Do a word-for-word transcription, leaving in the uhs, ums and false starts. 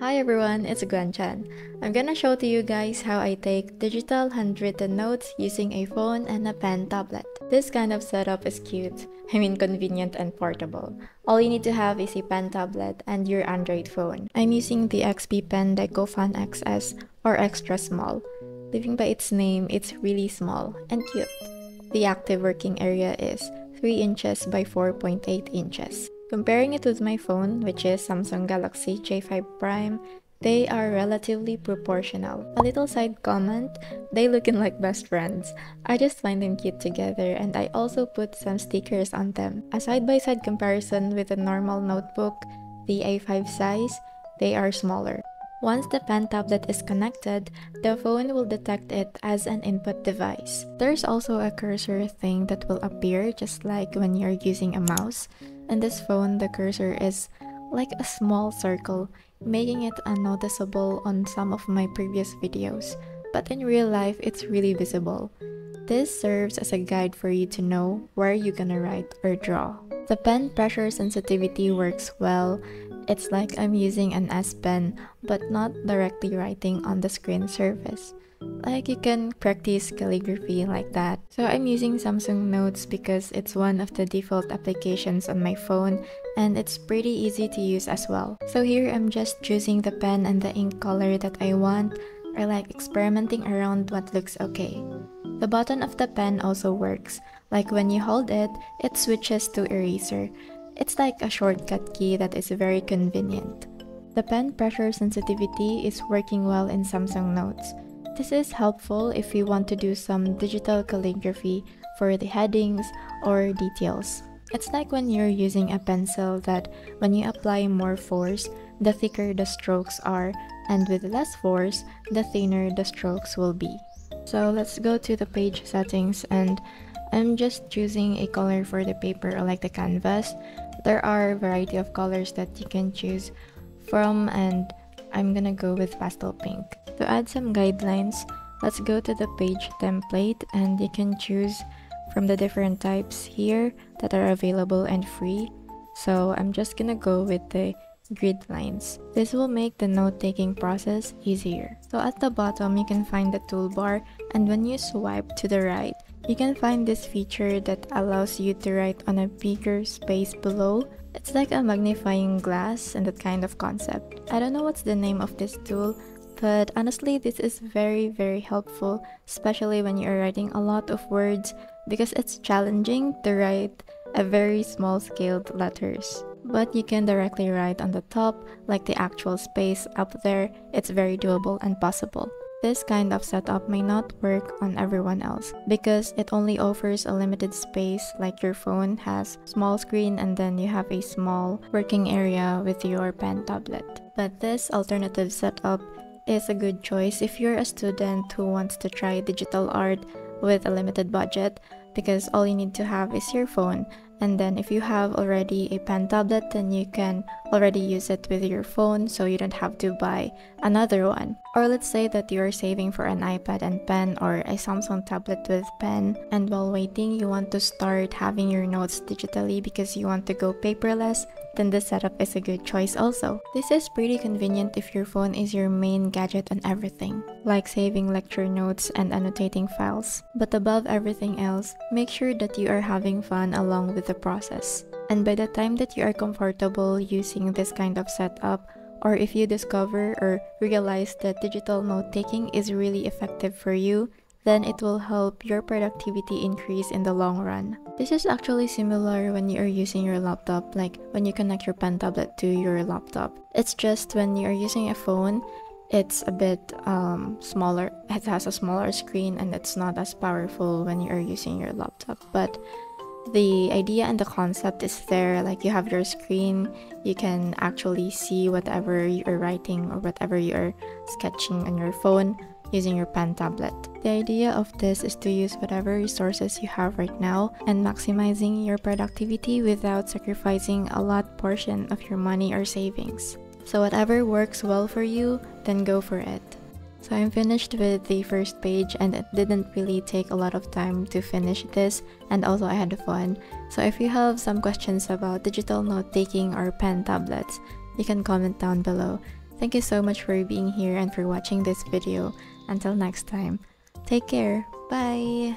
Hi everyone, it's Guanchan. I'm gonna show to you guys how I take digital handwritten notes using a phone and a pen tablet. This kind of setup is cute, I mean convenient and portable. All you need to have is a pen tablet and your Android phone. I'm using the X P-Pen Deco Fun X S or extra small. Living by its name, it's really small and cute. The active working area is three inches by four point eight inches. Comparing it with my phone, which is Samsung Galaxy J five Prime, they are relatively proportional. A little side comment, they looking like best friends. I just find them cute together and I also put some stickers on them. A side-by-side comparison with a normal notebook, the A five size, they are smaller. Once the pen tablet is connected, the phone will detect it as an input device. There's also a cursor thing that will appear just like when you're using a mouse. In this phone, the cursor is like a small circle, making it unnoticeable on some of my previous videos. But in real life, it's really visible. This serves as a guide for you to know where you're gonna write or draw. The pen pressure sensitivity works well. It's like I'm using an S-pen, but not directly writing on the screen surface. Like you can practice calligraphy like that. So I'm using Samsung Notes because it's one of the default applications on my phone and it's pretty easy to use as well. So here I'm just choosing the pen and the ink color that I want, or like experimenting around what looks okay. The button of the pen also works. Like when you hold it, it switches to eraser. It's like a shortcut key that is very convenient. The pen pressure sensitivity is working well in Samsung Notes. This is helpful if you want to do some digital calligraphy for the headings or details. It's like when you're using a pencil that when you apply more force, the thicker the strokes are, and with less force, the thinner the strokes will be. So let's go to the page settings and I'm just choosing a color for the paper or like the canvas. There are a variety of colors that you can choose from and I'm gonna go with pastel pink. To add some guidelines, let's go to the page template and you can choose from the different types here that are available and free. So I'm just gonna go with the grid lines. This will make the note-taking process easier. So at the bottom, you can find the toolbar and when you swipe to the right, you can find this feature that allows you to write on a bigger space below. It's like a magnifying glass and that kind of concept. I don't know what's the name of this tool, but honestly this is very very helpful, especially when you're writing a lot of words because it's challenging to write a very small scaled letters. But you can directly write on the top, like the actual space up there. It's very doable and possible. This kind of setup may not work on everyone else because it only offers a limited space, like your phone has small screen and then you have a small working area with your pen tablet. But this alternative setup is a good choice if you're a student who wants to try digital art with a limited budget because all you need to have is your phone. And then if you have already a pen tablet, then you can already use it with your phone so you don't have to buy another one. Or let's say that you are saving for an iPad and pen or a Samsung tablet with pen, and while waiting you want to start having your notes digitally because you want to go paperless, then this setup is a good choice also. This is pretty convenient if your phone is your main gadget and everything, like saving lecture notes and annotating files. But above everything else, make sure that you are having fun along with the process. And by the time that you are comfortable using this kind of setup, or if you discover or realize that digital note-taking is really effective for you, then it will help your productivity increase in the long run. This is actually similar when you are using your laptop, like when you connect your pen tablet to your laptop. It's just when you are using a phone, it's a bit um, smaller. It has a smaller screen and it's not as powerful when you are using your laptop. But the idea and the concept is there, like you have your screen, you can actually see whatever you are writing or whatever you are sketching on your phone using your pen tablet. The idea of this is to use whatever resources you have right now and maximizing your productivity without sacrificing a large portion of your money or savings. So whatever works well for you, then go for it. So I'm finished with the first page and it didn't really take a lot of time to finish this, and also I had fun. So if you have some questions about digital note-taking or pen tablets, you can comment down below. Thank you so much for being here and for watching this video. Until next time, take care. Bye!